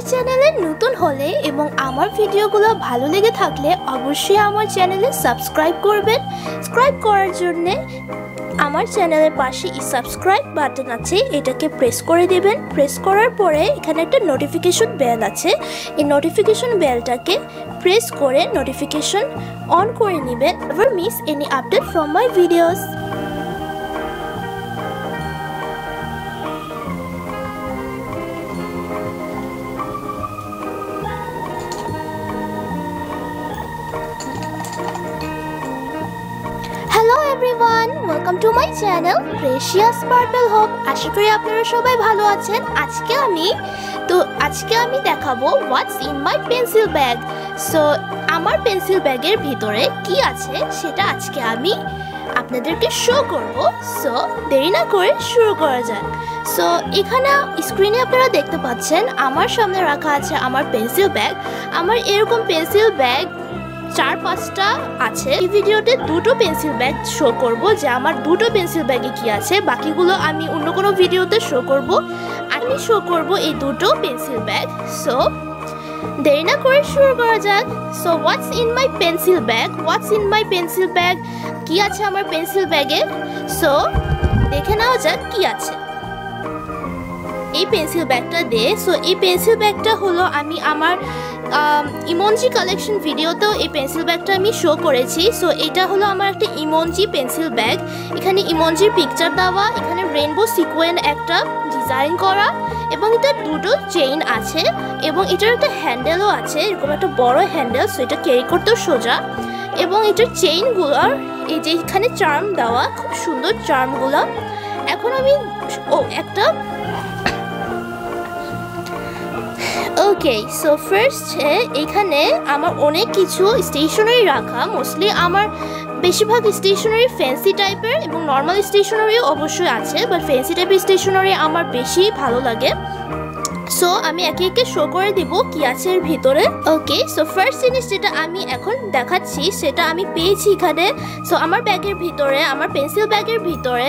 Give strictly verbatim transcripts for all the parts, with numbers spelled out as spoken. আমার চ্যানেলে নতুন হলে এবং আমার ভিডিওগুলো ভালো লেগে থাকলে অবশ্যই আমার চ্যানেলে সাবস্ক্রাইব করবেন। সাবস্ক্রাইব করার জন্য আমার চ্যানেলের পাশে এই সাবস্ক্রাইব বাটন আছে, এটাকে প্রেস করে দেবেন। প্রেস করার পরে এখানে একটা নোটিফিকেশন বেল আছে, এই নোটিফিকেশন বেলটাকে প্রেস করে নোটিফিকেশন অন করে নেবেন। Never miss any update from my videos. Everyone, welcome to my channel Precious Purple Hope. আশা করি আপনারা সবাই ভালো আছেন। আজকে আমি তো আজকে আমি দেখাবো what's in my pencil bag. So আমার পেন্সিল ব্যাগের ভিতরে কি আছে সেটা আজকে আমি আপনাদেরকে শো করব। সো দেরি না করে শুরু করা যাক। সো এখানে স্ক্রিনে আপনারা দেখতে পাচ্ছেন আমার সামনে রাখা আছে আমার পেন্সিল ব্যাগ। আমার এরকম পেন্সিল ব্যাগ চার পাঁচটা আছে। এই ভিডিওতে দুটো পেন্সিল ব্যাগ শো করব, যে আমার দুটো পেন্সিল ব্যাগে কি আছে, বাকিগুলো আমি অন্য কোনো ভিডিওতে শো করব। আমি শো করব এই দুটো পেন্সিল ব্যাগ। সো দেরি না করে শুরু করা যাক। So what's in my pencil bag, what's in my pencil bag, কি আছে আমার পেন্সিল ব্যাগে। সো দেখে নেওয়া যাক কি আছে এই পেন্সিল ব্যাগটা দিয়ে। সো এই পেন্সিল ব্যাগটা হলো আমি আমার ইমোজি কালেকশন ভিডিওতেও এই পেন্সিল ব্যাগটা আমি শো করেছি। সো এটা হলো আমার একটা ইমোজি পেন্সিল ব্যাগ। এখানে ইমোজির পিকচার দেওয়া, এখানে রেইনবো সিকোয়েন্স একটা ডিজাইন করা, এবং এটা দুটো চেইন আছে, এবং এটার একটা হ্যান্ডেলও আছে, এরকম একটা বড় হ্যান্ডেল। সো এটা ক্যারি করতেও সোজা, এবং এটার চেইনগুলোর এই যে এখানে চার্ম দেওয়া, খুব সুন্দর চার্মগুলো। এখন আমি ও একটা ওকে সো ফার্স্ট এখানে আমার অনেক কিছু স্টেশনারি রাখা। মোস্টলি আমার বেশিরভাগ স্টেশনারি ফ্যান্সি টাইপের, এবং নর্মাল স্টেশনারিও অবশ্যই আছে, বাট ফ্যান্সি টাইপের স্টেশনারি আমার বেশি ভালো লাগে। সো আমি একে একে শো করে দেবো কি আছে এর ভিতরে। ওকে সো ফার্স্ট জিনিস যেটা আমি এখন দেখাচ্ছি সেটা আমি পেয়েছি এখানে। সো আমার ব্যাগের ভিতরে, আমার পেন্সিল ব্যাগের ভিতরে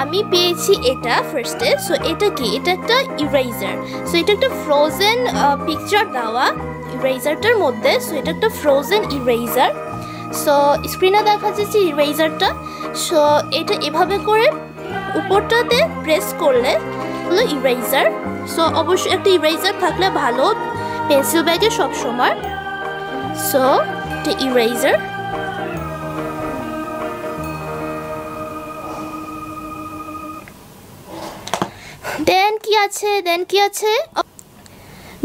আমি পেয়েছি এটা ফার্স্টে। সো এটা কি? এটা একটা ইরেজার। সো এটা একটা ফ্রোজেন পিকচার দেওয়া ইরেজারটার মধ্যে। সো এটা একটা ফ্রোজেন ইরেজার। সো স্ক্রিনে দেখা যাচ্ছে ইরেজারটা। সো এটা এভাবে করে উপরটাতে প্রেস করলে হলো ইরেজার। সো অবশ্যই একটা ইরেজার থাকলে ভালো পেন্সিল ব্যাগে সব সময়। সো একটা ইরেজার। দেন কি আছে? দেন কি আছে?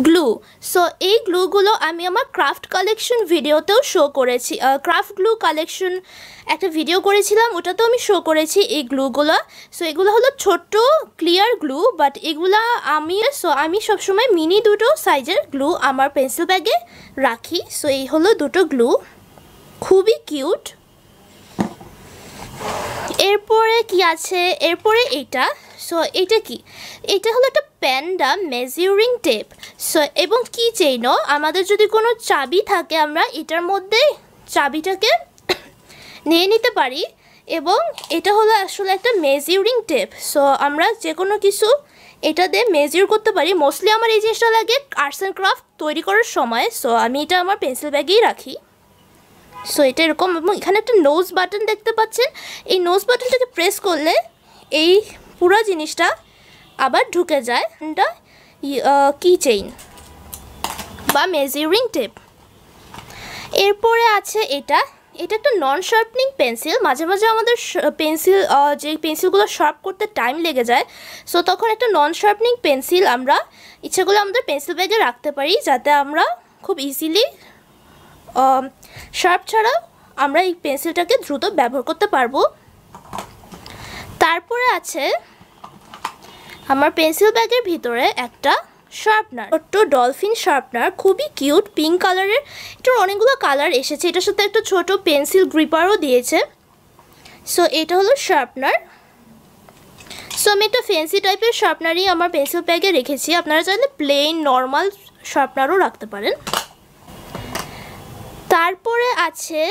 গ্লু। সো এই গ্লুগুলো আমি আমার ক্রাফট কালেকশন ভিডিওতেও শো করেছি। ক্রাফট গ্লু কালেকশন একটা ভিডিও করেছিলাম, ওটাতেও আমি শো করেছি এই গ্লুগুলো। সো এগুলো হলো ছোট্ট ক্লিয়ার গ্লু, বাট এগুলো আমি সো আমি সবসময় মিনি দুটো সাইজের গ্লু আমার পেন্সিল ব্যাগে রাখি। সো এই হলো দুটো গ্লু, খুবই কিউট। এরপরে কি আছে? এরপরে এইটা। সো এটা কি? এটা হলো একটা প্যান্ডা মেজারিং টেপ। সো এবং কি চেইনও, আমাদের যদি কোনো চাবি থাকে আমরা এটার মধ্যে চাবিটাকে নিয়ে নিতে পারি। এবং এটা হলো আসলে একটা মেজারিং টেপ। সো আমরা যে কোনো কিছু এটা দিয়ে মেজার করতে পারি। মোস্টলি আমার এই জিনিসটা লাগে আর্টস অ্যান্ড ক্রাফট তৈরি করার সময়। সো আমি এটা আমার পেন্সিল ব্যাগেই রাখি। সো এটা এরকম, এবং এখানে একটা নোজ বাটন দেখতে পাচ্ছেন। এই নোজ বাটনটাকে প্রেস করলে এই পুরো জিনিসটা আবার ঢুকে যায়। এটা কি চেইন বা মেজারিং টেপ। এরপরে আছে এটা। এটা একটা নন শার্পনিং পেন্সিল। মাঝে মাঝে আমাদের পেন্সিল যে পেন্সিলগুলো শার্প করতে টাইম লেগে যায়, সো তখন একটা নন শার্পনিং পেন্সিল আমরা ইচ্ছেগুলো আমাদের পেন্সিল ব্যাগে রাখতে পারি, যাতে আমরা খুব ইজিলি শার্প ছাড়া আমরা এই পেন্সিলটাকে দ্রুত ব্যবহার করতে পারবো। তারপরে আছে আমার পেন্সিল ব্যাগের ভিতরে একটা শার্পনার, ছোট্ট ডলফিন শার্পনার, খুবই কিউট, পিঙ্ক কালারের। এটার অনেকগুলো কালার এসেছে, এটার সাথে একটা ছোট পেন্সিল গ্রিপারও দিয়েছে। সো এটা হলো শার্পনার। সো আমি একটা ফ্যান্সি টাইপের শার্পনারই আমার পেন্সিল ব্যাগে রেখেছি। আপনারা চাইলে প্লেন নর্মাল শার্পনারও রাখতে পারেন। তারপরে আছে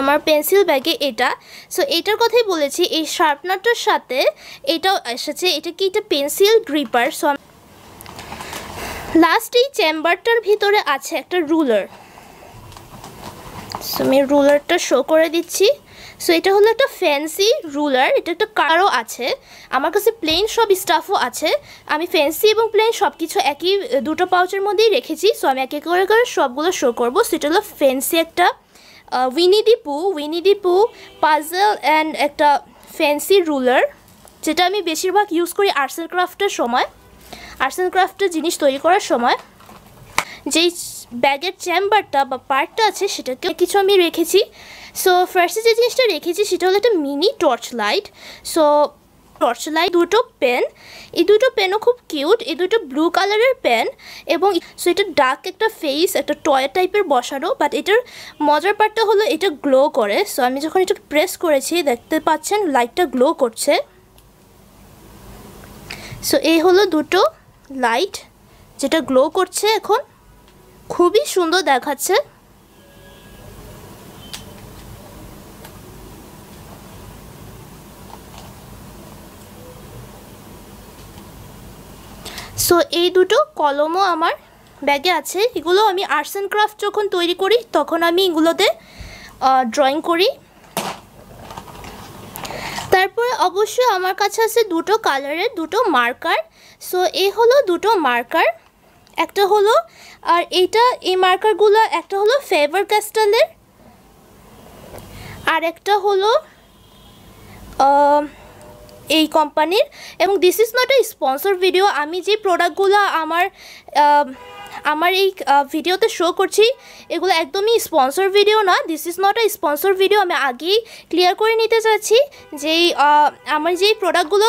আমার পেন্সিল ব্যাগে এটা। সো এটার কথাই বলেছি, এই শার্পনারটার সাথে এটাও এসেছে। এটা কি? এটা পেন্সিল গ্রিপার। সো लास्ट चैम्बारटार भीतरे आछे एकटा रुलार। सो आमी रुलारटा शो करे दिচ্ছি। सो এটা হলো একটা ফ্যান্সি রুলার, এটা একটা কারও আছে, আমার কাছে প্লেন সব স্টাফও আছে। আমি ফ্যান্সি এবং প্লেন সব কিছু একই দুটো পাউচের মধ্যেই রেখেছি। সো আমি এক এক করে করে সবগুলো শো করব। সো এটা হলো ফ্যান্সি একটা উইনি দি পু Winnie the Pooh puzzle and একটা ফ্যান্সি রুলার, যেটা আমি বেশিরভাগ ইউজ করি আর্টসেল ক্রাফটের সময়, আর্টসেল ক্রাফটের জিনিস তৈরি করার সময়। যেই ব্যাগের চেম্বারটা বা পার্টটা আছে সেটাকে কিছু আমি রেখেছি। সো ফার্স্টে যে জিনিসটা রেখেছি সেটা হলো একটা mini torch light. So torch light, দুটো পেন, এই দুটো পেনও খুব কিউট, এই দুটো ব্লু কালারের পেন। এবং সো এটা ডার্ক একটা ফেস, একটা টয় টাইপের বসানো, বাট এটার মজার পার্টটা হলো এটা গ্লো করে। সো আমি যখন এটা প্রেস করেছি দেখতে পাচ্ছেন লাইটটা গ্লো করছে। সো এই হলো দুটো লাইট যেটা গ্লো করছে, এখন খুবই সুন্দর দেখাচ্ছে। সো এই দুটো কলমও আমার ব্যাগে আছে, এগুলো আমি আর্টস অ্যান্ড ক্রাফট যখন তৈরি করি তখন আমি এগুলোতে ড্রয়িং করি। তারপরে অবশ্যই আমার কাছে আছে দুটো কালারের দুটো মার্কার। সো এই হলো দুটো মার্কার, একটা হলো আর এইটা এই মার্কারগুলো, একটা হলো ফেভার ক্যাস্টেলের আর একটা হলো এই কোম্পানির। এবং this is not a sponsor video, আমি যে প্রোডাক্টগুলো আমার আমার এই ভিডিওতে শো করছি এগুলো একদমই স্পন্সর ভিডিও না, this is not a sponsor video. আমি আগেই ক্লিয়ার করে নিতে চাচ্ছি যে আমার যেই প্রোডাক্টগুলো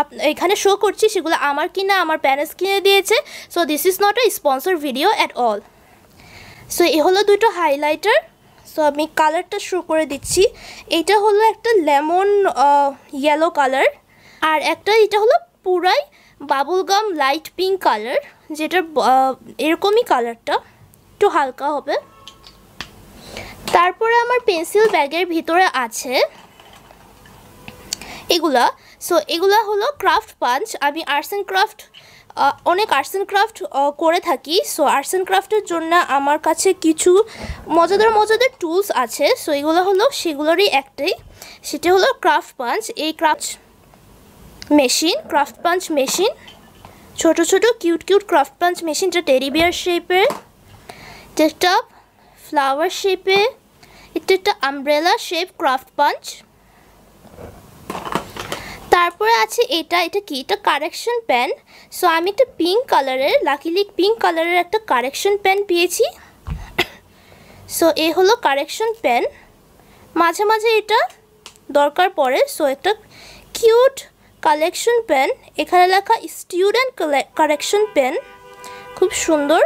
আপ এখানে শো করছি সেগুলো আমার কিনা আমার প্যারেন্টস কিনে দিয়েছে। So this is not a sponsor video at all. So এ হলো দুটো হাইলাইটার। সো আমি কালারটা শো করে দিচ্ছি, এটা হলো একটা লেমন ইয়েলো কালার, আর একটা এটা হলো পুরাই বাবুলগাম লাইট পিঙ্ক কালার, যেটা এরকমই কালারটা একটু হালকা হবে। তারপরে আমার পেন্সিল ব্যাগের ভিতরে আছে এগুলা। সো এগুলো হলো ক্রাফট পাঞ্চ, আমি আর্টস অ্যান্ড ক্রাফট অনেক আর্টস অ্যান্ড ক্রাফট করে থাকি। সো আর্টস অ্যান্ড ক্রাফটের জন্য আমার কাছে কিছু মজাদার মজাদার টুলস আছে। সো এগুলো হলো সেগুলোরই একটাই, সেটা হলো ক্রাফট পাঞ্চ। এই craft machine craft punch machine ছোটো ছোটো cute cute craft punch machine, যেটা টেডি বিয়ার শেপে, এটা ফ্লাওয়ার শেপে, এটা একটা আমব্রেলা শেপ ক্রাফট পাঞ্চ। তারপরে আছে এটা এটা কি এটা কারেকশন পেন। সো আমি একটা পিঙ্ক কালারের লাকিলি পিঙ্ক কালারের একটা কারেকশন পেন পেয়েছি। সো এ হলো কারেকশন পেন, মাঝে মাঝে এটা দরকার পড়ে। সো একটা কিউট কালেকশন পেন, এখানে লেখা স্টুডেন্ট কারেকশন পেন, খুব সুন্দর।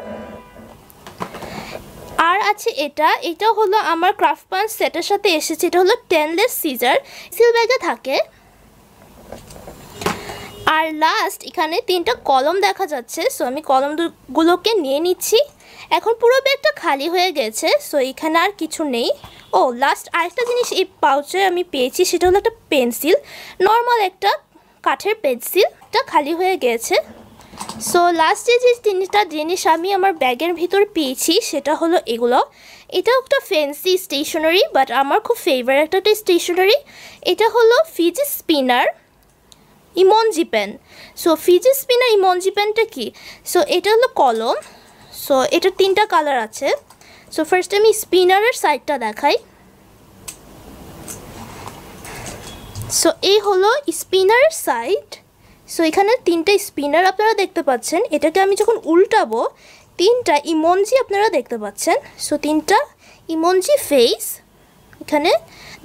আর আছে এটা এটা হলো আমার ক্রাফট পাঞ্চ সেটের সাথে এসেছে, এটা হলো টেনলেস সিজার, সিল ব্যাগে থাকে। আর লাস্ট এখানে তিনটা কলম দেখা যাচ্ছে। সো আমি কলমগুলোকে নিয়ে নিচ্ছি। এখন পুরো ব্যাগটা খালি হয়ে গেছে, সো এখানে আর কিছু নেই। ও লাস্ট আরেকটা জিনিস এই পাউচে আমি পেয়েছি, সেটা হলো একটা পেন্সিল, নর্মাল একটা কাঠের পেন্সিলটা খালি হয়ে গেছে। সো লাস্টে যে তিনটা জিনিস আমি আমার ব্যাগের ভিতর পেয়েছি সেটা হলো এগুলো। এটাও একটা ফ্যান্সি স্টেশনারি, বাট আমার খুব ফেভারিট একটা স্টেশনারি। এটা হলো ফিজি স্পিনার ইমনজি পেন। সো ফিজি স্পিনার ইমনজি পেনটা কি? সো এটা হলো কলম। সো এটার তিনটা কালার আছে। সো ফার্স্ট আমি স্পিনারের সাইডটা দেখাই। সো এই হলো স্পিনারের সাইড। সো এখানে তিনটা স্পিনার আপনারা দেখতে পাচ্ছেন, এটাকে আমি যখন উল্টাবো তিনটা ইমনজি আপনারা দেখতে পাচ্ছেন। সো তিনটা ইমনজি ফেস এখানে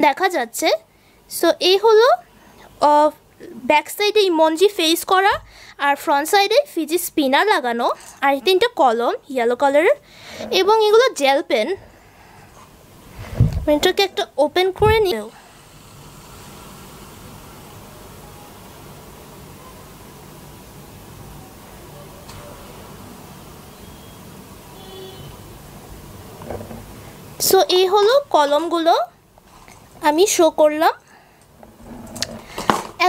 দেখা যাচ্ছে। সো এই হলো ব্যাক সাইডে ইমনজি ফেস করা, আর ফ্রন্ট সাইডে ফিজি স্পিনার লাগানো, আর তিনটা কলম ইয়েলো কালারের, এবং এগুলো জেল পেন। পেনটাকে একটা ওপেন করে নিও। সো এই হলো কলমগুলো আমি শো করলাম।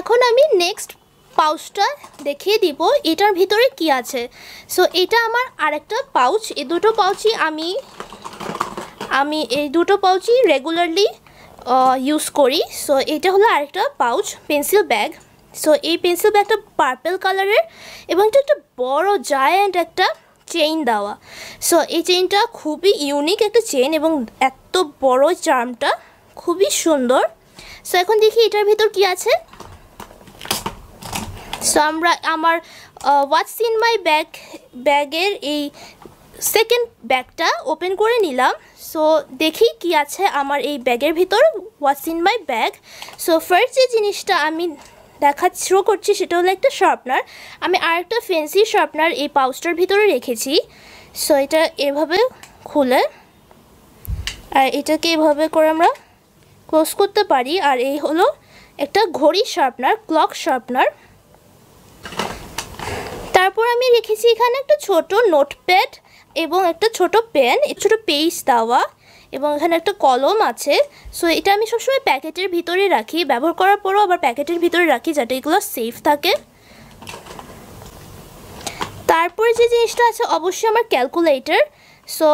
এখন আমি নেক্সট पाउचटा देखिए दीब एटार भीतरे कि आछे। सो एटा आमार आरेकटा पाउच, ए दुटो पाउचई आमी आमी ए दुटो पाउचई रेगुलारली यूज करी। सो एटा हलो आरेकटा पाउच पेंसिल बैग। सो ए पेंसिल बैगटा पार्पल कालारेर एबं एटा एकटा बड़ो जायेंट एकटा चेन देवा। सो ए चेनटा खूबई यूनिक एकटा चेन एबं एत बड़ो चार्मटा खूबई सुंदर। सो एखन देखि एटार भीतर कि आछे। सो आमरा आमार व्हाट्स इन माई बैग बैगर ये सेकेंड बैगटा ओपेन करे निलाम। सो देखी कि आछे आमार ये बैगर भीतर what's in my bag. So first जे जिनिसटा आमी देखा शुरू करछि सेटा हलो एकटा शार्पनार। आमी आरेकटा फैंसि शार्पनार ये पाउचटार भीतरे रेखेछि। सो एटा एभाबे खुले आर एटाके एभाबे करे आमरा क्लोज करते पारी। आर ये हलो एकटा घड़ी शार्पनार क्लक शार्पनार। তারপর আমি রেখেছি এখানে একটা ছোট নোটপ্যাড এবং একটা ছোট পেন, ছোট পেজ দেওয়া এবং এখানে একটা কলম আছে। সো এটা আমি সবসময় প্যাকেটের ভিতরে রাখি, ব্যবহার করার পরও আবার প্যাকেটের ভিতরে রাখি যাতে এগুলো সেফ থাকে। তারপরে যে জিনিসটা আছে অবশ্যই আমার ক্যালকুলেটর। সো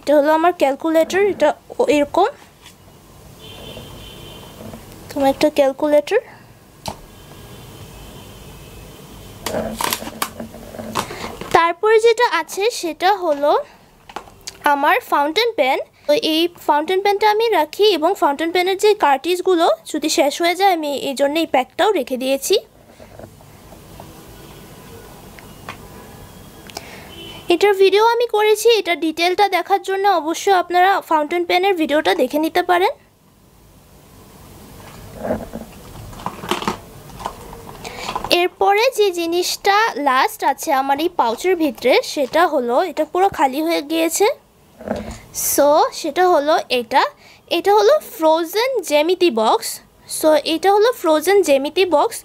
এটা হলো আমার ক্যালকুলেটর, এটা এরকম তোমার একটা ক্যালকুলেটর। তারপরে যেটা আছে সেটা হলো আমার ফাউন্টেন পেন। তো এই ফাউন্টেন পেনটা আমি রাখি এবং ফাউন্টেন পেনের যে কার্টিজগুলো যদি শেষ হয়ে যায় আমি এই জন্য এই প্যাকটাও রেখে দিয়েছি। এটার ভিডিও আমি করেছি, এটা ডিটেলটা দেখার জন্য অবশ্যই আপনারা ফাউন্টেন পেনের ভিডিওটা দেখে নিতে পারেন। এরপরে যে জিনিসটা লাস্ট আছে আমার এই পাউচের ভিতরে সেটা হলো, এটা পুরো খালি হয়ে গিয়েছে। সো সেটা হলো এটা এটা হলো ফ্রোজেন জ্যামিতি বক্স। সো এটা হলো ফ্রোজেন জ্যামিতি বক্স,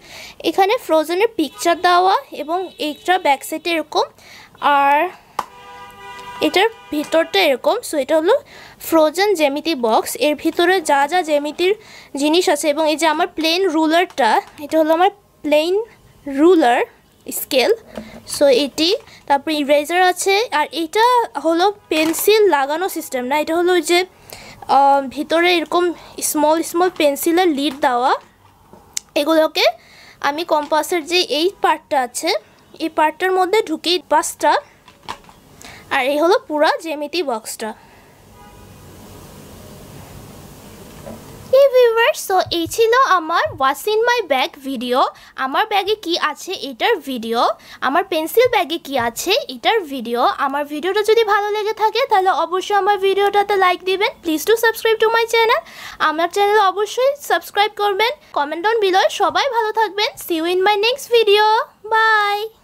এখানে ফ্রোজেনের পিকচার দেওয়া এবং এইটা ব্যাক সাইডে এরকম আর এটার ভিতরটা এরকম। সো এটা হলো ফ্রোজেন জ্যামিতি বক্স, এর ভিতরে যা যা জ্যামিতির জিনিস আছে এবং এই যে আমার প্লেন রুলারটা, এটা হলো আমার প্লেন রুলার স্কেল। সো এটি, তারপরে ইরেজার আছে। আর এটা হলো পেন্সিল লাগানো সিস্টেম না, এটা হলো ওই যে ভিতরে এরকম স্মল স্মল পেন্সিলের লিড দেওয়া। এগুলোকে আমি কম্পাসের যে এই পার্টটা আছে এই পার্টটার মধ্যে ঢুকি বাক্সটা। আর এই হলো পুরা জ্যামিতি বক্সটা। সো এই ছিল আমার what's in my bag video, আমার ব্যাগে কি আছে এটার ভিডিও, আমার পেন্সিল ব্যাগে কি আছে এটার ভিডিও। আমার ভিডিওটা যদি ভালো লেগে থাকে তাহলে অবশ্যই আমার ভিডিওটাতে লাইক দিবেন। Please to subscribe to my channel, আমার চ্যানেল অবশ্যই সাবস্ক্রাইব করবেন। Comment on below. সবাই ভালো থাকবেন। See you in my next video. By.